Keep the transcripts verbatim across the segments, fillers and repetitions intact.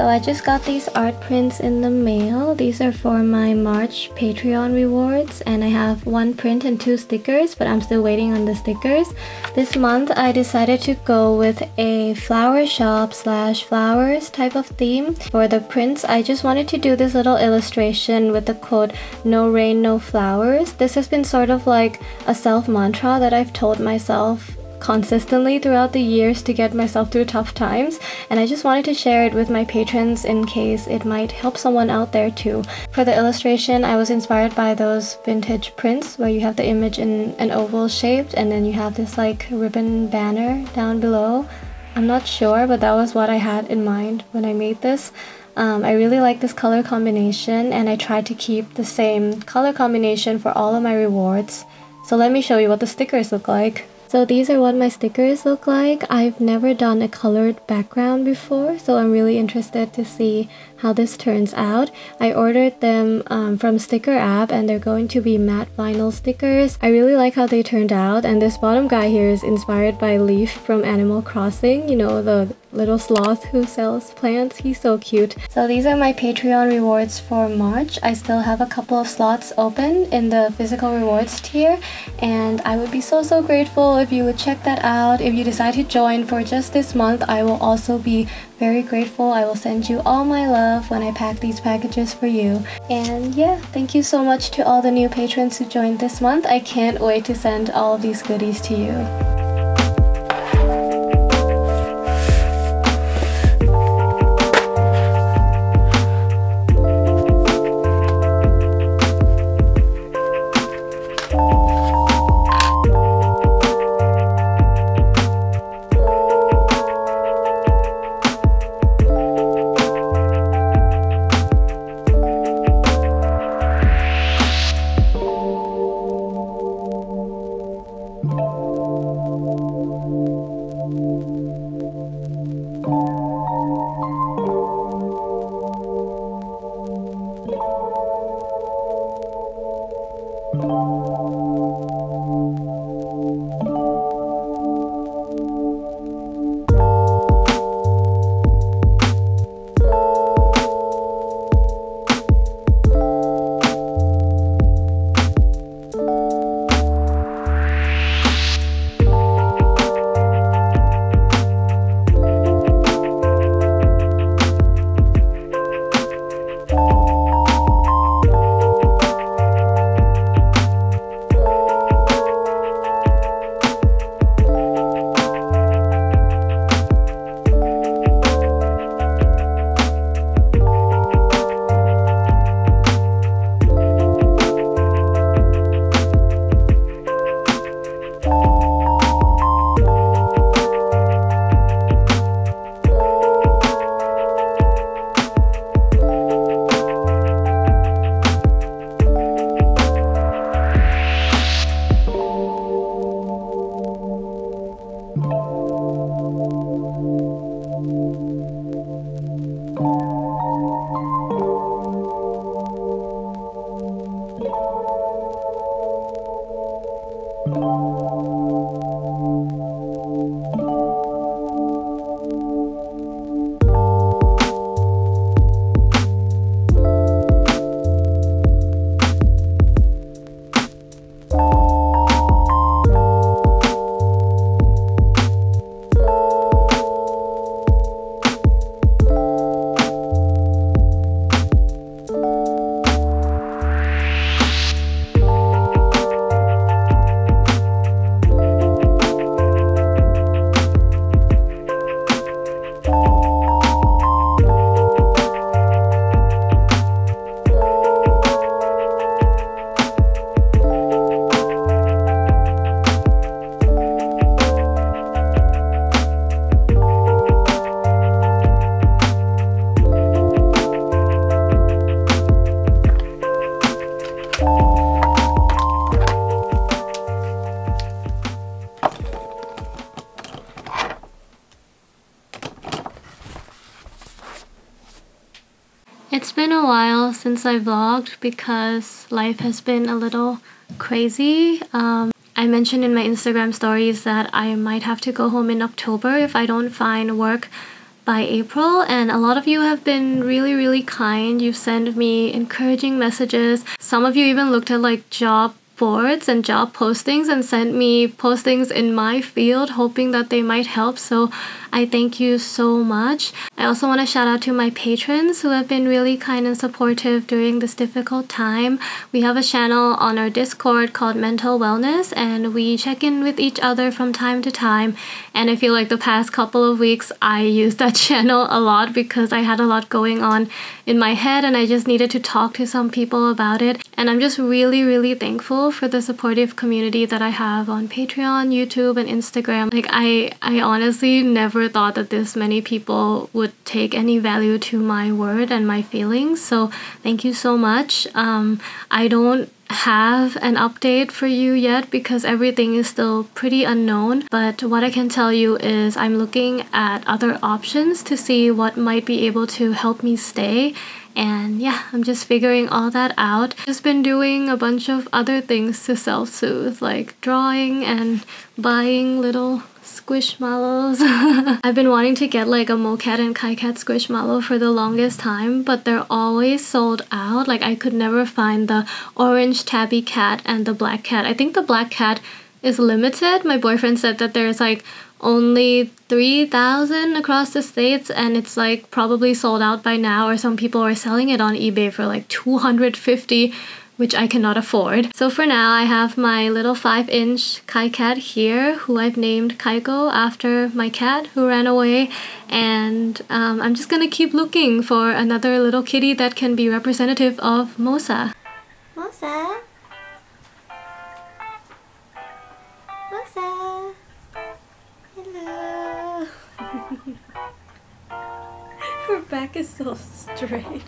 So I just got these art prints in the mail. These are for my March Patreon rewards, and I have one print and two stickers, but I'm still waiting on the stickers. This month I decided to go with a flower shop slash flowers type of theme. For the prints, I just wanted to do this little illustration with the quote, "No rain, no flowers." This has been sort of like a self mantra that I've told myself consistently throughout the years to get myself through tough times, and I just wanted to share it with my patrons in case it might help someone out there too. For the illustration, I was inspired by those vintage prints where you have the image in an oval shape and then you have this like ribbon banner down below. I'm not sure, but that was what I had in mind when I made this. Um, I really like this color combination, and I tried to keep the same color combination for all of my rewards. So let me show you what the stickers look like. So these are what my stickers look like. I've never done a colored background before, so I'm really interested to see how this turns out. I ordered them um, from Sticker App, and they're going to be matte vinyl stickers. I really like how they turned out, and this bottom guy here is inspired by Leaf from Animal Crossing, you know, the little sloth who sells plants. He's so cute. So these are my Patreon rewards for March. I still have a couple of slots open in the physical rewards tier, and I would be so so grateful if you would check that out. If you decide to join for just this month, I will also be very grateful. I will send you all my love when I pack these packages for you. And yeah, thank you so much to all the new patrons who joined this month. I can't wait to send all of these goodies to you. It's been a while since I vlogged because life has been a little crazy. Um, I mentioned in my Instagram stories that I might have to go home in October if I don't find work by April, and a lot of you have been really, really kind. You've sent me encouraging messages. Some of you even looked at like job boards and job postings and sent me postings in my field hoping that they might help, so I thank you so much. I also want to shout out to my patrons who have been really kind and supportive during this difficult time. We have a channel on our Discord called Mental Wellness, and we check in with each other from time to time, and I feel like the past couple of weeks I used that channel a lot because I had a lot going on in my head and I just needed to talk to some people about it. And I'm just really, really thankful for the supportive community that I have on Patreon, YouTube, and Instagram. Like I, I honestly never thought that this many people would take any value to my word and my feelings. So thank you so much. Um, I don't have an update for you yet because everything is still pretty unknown, but what I can tell you is I'm looking at other options to see what might be able to help me stay. And yeah, I'm just figuring all that out. Just been doing a bunch of other things to self-soothe, like drawing and buying little Squishmallows. I've been wanting to get like a MoCat and Kai Cat Squishmallow for the longest time, but they're always sold out. Like I could never find the orange tabby cat and the black cat. I think the black cat is limited. My boyfriend said that there's like only three thousand across the states, and it's like probably sold out by now, or some people are selling it on eBay for like two hundred fifty, which I cannot afford. So for now, I have my little five inch Kai Cat here, who I've named Kaiko after my cat who ran away. And um, I'm just gonna keep looking for another little kitty that can be representative of Mosa. Mosa? Mosa? Hello. Her back is so straight.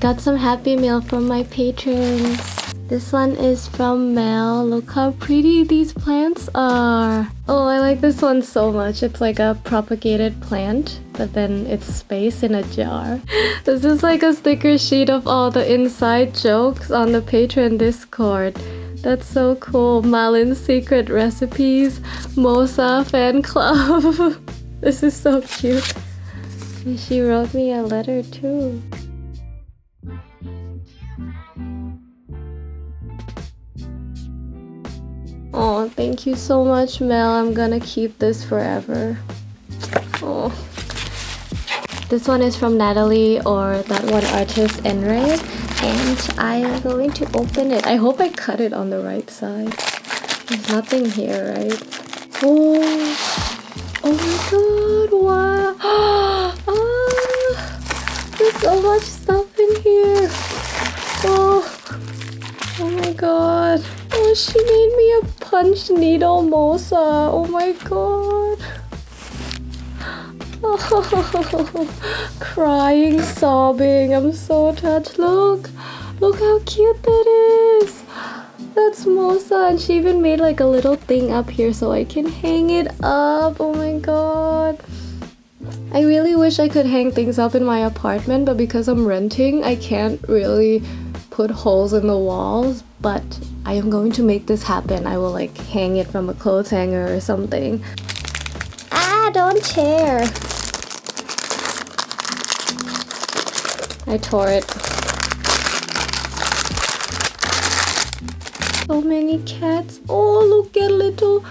Got some happy mail from my patrons. This one is from Mel. Look how pretty these plants are. Oh, I like this one so much. It's like a propagated plant, but then it's space in a jar. This is like a sticker sheet of all the inside jokes on the Patreon Discord. That's so cool. Malin's secret recipes, Mosa fan club. This is so cute. She wrote me a letter too. Oh, thank you so much, Mel. I'm gonna keep this forever. Oh, This one is from Natalie, or that one artist, Enray, and I am going to open it. I hope I cut it on the right side. There's nothing here, right? Oh, oh my god, wow! Ah, there's so much stuff in here. Oh, oh my god. Oh, she made me a punch needle mosa. Oh my god. Oh, crying, sobbing. I'm so touched. Look, look how cute that is. That's mosa, and she even made like a little thing up here so I can hang it up. Oh my god. I really wish I could hang things up in my apartment, but because I'm renting, I can't really put holes in the walls, but I am going to make this happen. I will like hang it from a clothes hanger or something. Ah, don't tear. I tore it. So many cats. Oh, look at little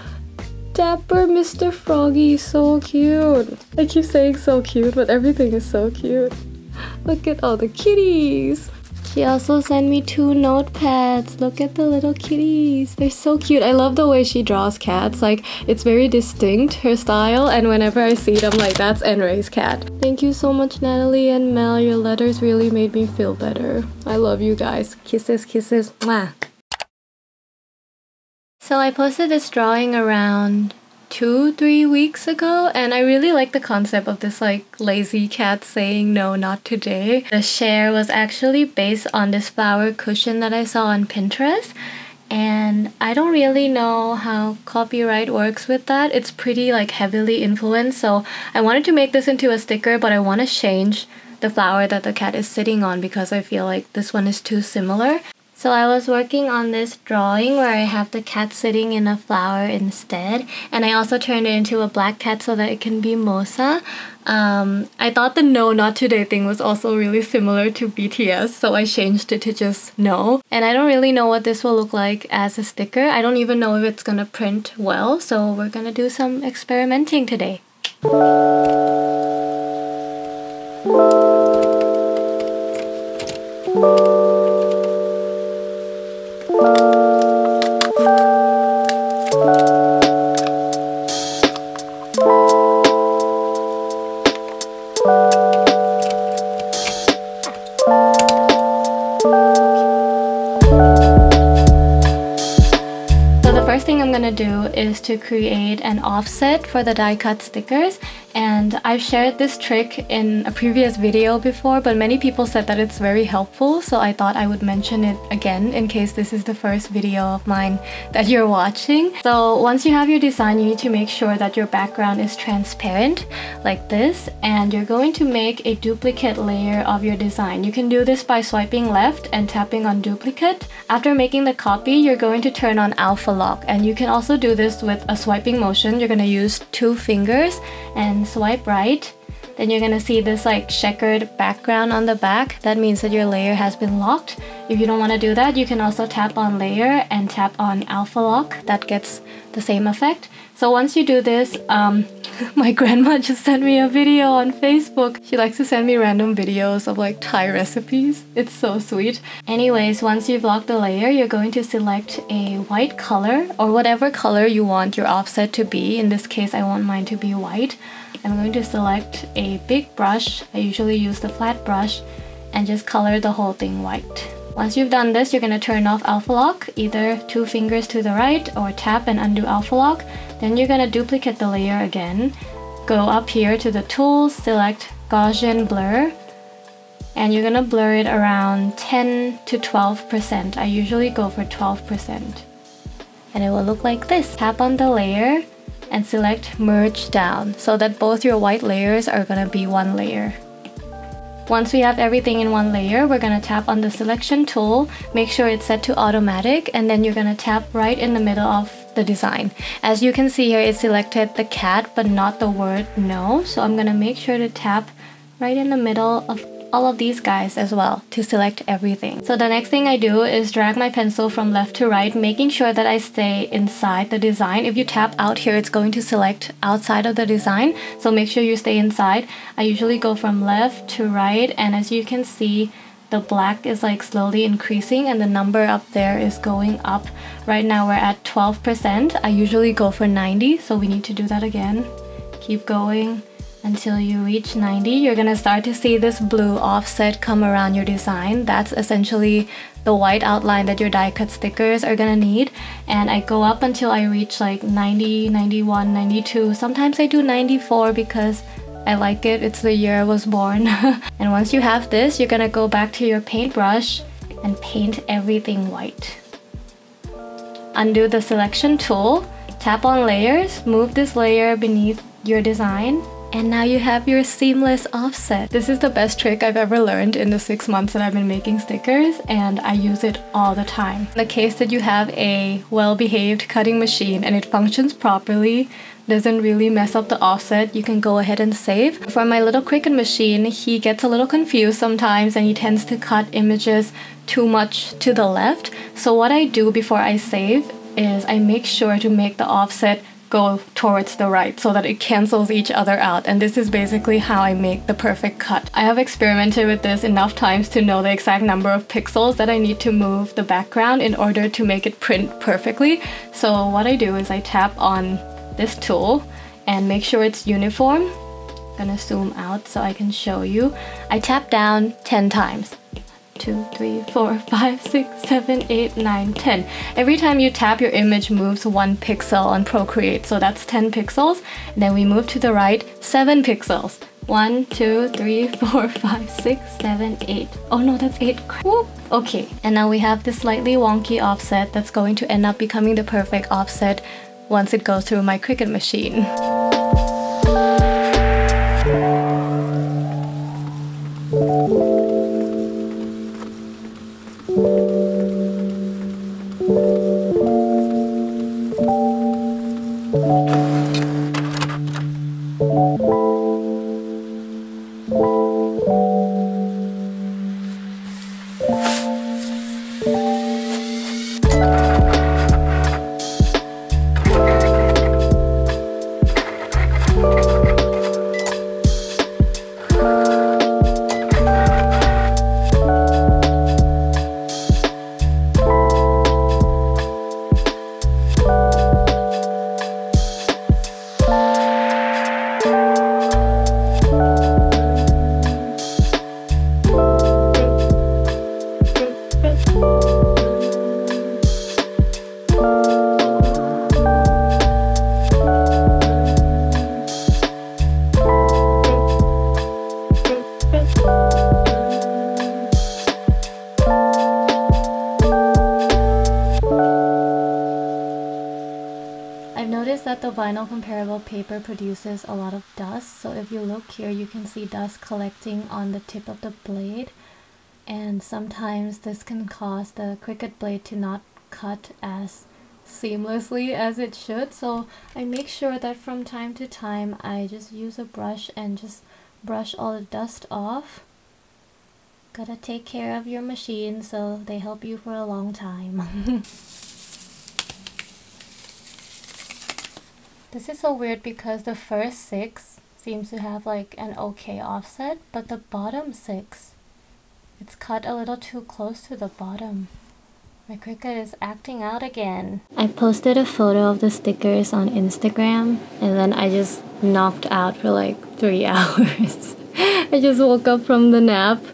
dapper Mister Froggy. So cute. I keep saying so cute, but everything is so cute. Look at all the kitties. She also sent me two notepads. Look at the little kitties. They're so cute. I love the way she draws cats. Like, it's very distinct, her style. And whenever I see it, I'm like, that's Enray's cat. Thank you so much, Natalie and Mel. Your letters really made me feel better. I love you guys. Kisses, kisses. Mwah. So I posted this drawing around two, three weeks ago, and I really like the concept of this like lazy cat saying no, not today. The share was actually based on this flower cushion that I saw on Pinterest, and I don't really know how copyright works with that. It's pretty like heavily influenced, so I wanted to make this into a sticker, but I want to change the flower that the cat is sitting on because I feel like this one is too similar. So I was working on this drawing where I have the cat sitting in a flower instead, and I also turned it into a black cat so that it can be mosa. Um, I thought the no not today thing was also really similar to B T S, so I changed it to just no. And I don't really know what this will look like as a sticker. I don't even know if it's gonna print well, so we're gonna do some experimenting today. Is to create an offset for the die cut stickers, and I've shared this trick in a previous video before, but many people said that it's very helpful, so I thought I would mention it again in case this is the first video of mine that you're watching. So once you have your design, you need to make sure that your background is transparent like this, and you're going to make a duplicate layer of your design. You can do this by swiping left and tapping on duplicate. After making the copy, you're going to turn on alpha lock, and you can also do this with a swiping motion. You're going to use two fingers and swipe right. Then you're going to see this like checkered background on the back. That means that your layer has been locked. If you don't want to do that, you can also tap on layer and tap on alpha lock. That gets the same effect. So once you do this, um, my grandma just sent me a video on Facebook. She likes to send me random videos of like Thai recipes. It's so sweet. Anyways, once you've locked the layer, you're going to select a white color or whatever color you want your offset to be. In this case, I want mine to be white. I'm going to select a big brush. I usually use the flat brush and just color the whole thing white. Once you've done this, you're going to turn off alpha lock, either two fingers to the right or tap and undo alpha lock. Then you're going to duplicate the layer again. Go up here to the tools, select Gaussian blur, and you're going to blur it around ten to twelve percent. I usually go for twelve percent. And it will look like this. Tap on the layer and select merge down so that both your white layers are going to be one layer. Once we have everything in one layer, we're going to tap on the selection tool, make sure it's set to automatic, and then you're going to tap right in the middle of the design. As you can see here, it selected the cat but not the word no, so I'm going to make sure to tap right in the middle of all of these guys as well to select everything. So the next thing I do is drag my pencil from left to right, making sure that I stay inside the design. If you tap out here, it's going to select outside of the design, so make sure you stay inside. I usually go from left to right, and as you can see, the black is like slowly increasing and the number up there is going up. Right now we're at twelve percent. I usually go for ninety, so we need to do that again. Keep going until you reach ninety. You're gonna start to see this blue offset come around your design. That's essentially the white outline that your die cut stickers are gonna need. And I go up until I reach like ninety, ninety-one, ninety-two. Sometimes I do ninety-four because I like it, it's the year I was born. And once you have this, you're gonna go back to your paintbrush and paint everything white. Undo the selection tool, tap on layers, move this layer beneath your design, and now you have your seamless offset. This is the best trick I've ever learned in the six months that I've been making stickers, and I use it all the time. In the case that you have a well-behaved cutting machine and it functions properly, doesn't really mess up the offset, you can go ahead and save. For my little Cricut machine, he gets a little confused sometimes and he tends to cut images too much to the left. So what I do before I save is I make sure to make the offset go towards the right so that it cancels each other out, and this is basically how I make the perfect cut. I have experimented with this enough times to know the exact number of pixels that I need to move the background in order to make it print perfectly. So what I do is I tap on this tool and make sure it's uniform. I'm gonna zoom out so I can show you. I tap down ten times. two, three, four, five, six, seven, eight, nine, ten. Every time you tap, your image moves one pixel on Procreate, so that's ten pixels. And then we move to the right, seven pixels. one, two, three, four, five, six, seven, eight. Oh no, that's eight. Whoop. Okay, and now we have this slightly wonky offset that's going to end up becoming the perfect offset once it goes through my Cricut machine. The vinyl comparable paper produces a lot of dust, so if you look here you can see dust collecting on the tip of the blade, and sometimes this can cause the Cricut blade to not cut as seamlessly as it should. So I make sure that from time to time I just use a brush and just brush all the dust off. Gotta take care of your machine so they help you for a long time. This is so weird because the first six seems to have like an okay offset, but the bottom six, it's cut a little too close to the bottom. My Cricut is acting out again. I posted a photo of the stickers on Instagram and then I just knocked out for like three hours. I just woke up from the nap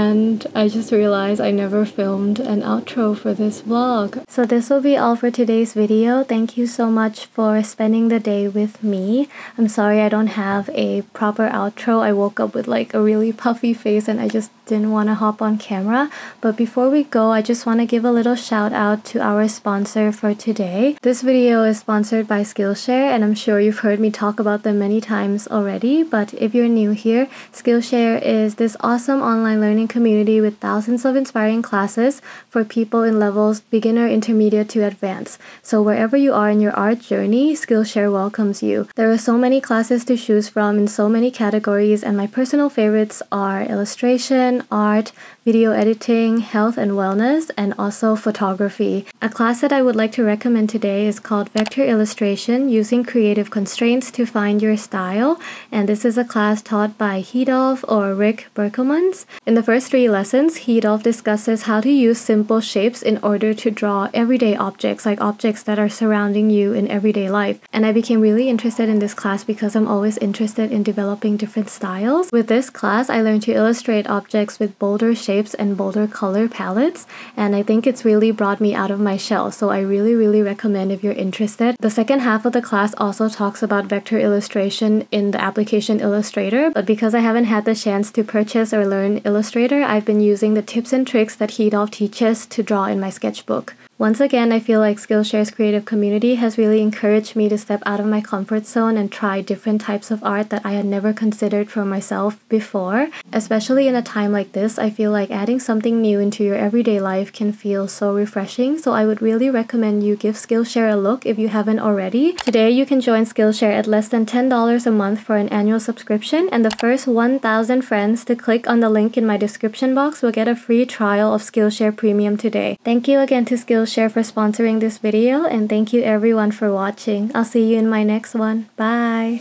and I just realized I never filmed an outro for this vlog. So this will be all for today's video. Thank you so much for spending the day with me. I'm sorry I don't have a proper outro. I woke up with like a really puffy face and I just didn't want to hop on camera. But before we go, I just want to give a little shout out to our sponsor for today. This video is sponsored by Skillshare, and I'm sure you've heard me talk about them many times already, but if you're new here, Skillshare is this awesome online learning community with thousands of inspiring classes for people in levels beginner, intermediate to advanced. So wherever you are in your art journey, Skillshare welcomes you. There are so many classes to choose from in so many categories, and my personal favorites are illustration, art, video editing, health and wellness, and also photography. A class that I would like to recommend today is called Vector Illustration, Using Creative Constraints to Find Your Style, and this is a class taught by Hedolf or Rick Berkemans. In the first three lessons, Hedolf discusses how to use simple shapes in order to draw everyday objects, like objects that are surrounding you in everyday life. And I became really interested in this class because I'm always interested in developing different styles. With this class, I learned to illustrate objects with bolder shapes and bolder color palettes, and I think it's really brought me out of my shell, so I really really recommend if you're interested. The second half of the class also talks about vector illustration in the application Illustrator, but because I haven't had the chance to purchase or learn Illustrator, I've been using the tips and tricks that Hedolf teaches to draw in my sketchbook. Once again, I feel like Skillshare's creative community has really encouraged me to step out of my comfort zone and try different types of art that I had never considered for myself before. Especially in a time like this, I feel like adding something new into your everyday life can feel so refreshing, so I would really recommend you give Skillshare a look if you haven't already. Today, you can join Skillshare at less than ten dollars a month for an annual subscription, and the first one thousand friends to click on the link in my description box will get a free trial of Skillshare Premium today. Thank you again to Skillshare for sponsoring this video, and thank you everyone for watching. I'll see you in my next one. Bye!